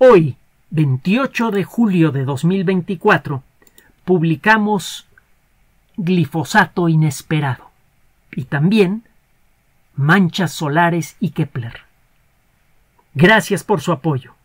Hoy, 28 de julio de 2024, publicamos Glifosato inesperado y también Manchas solares y Kepler. Gracias por su apoyo.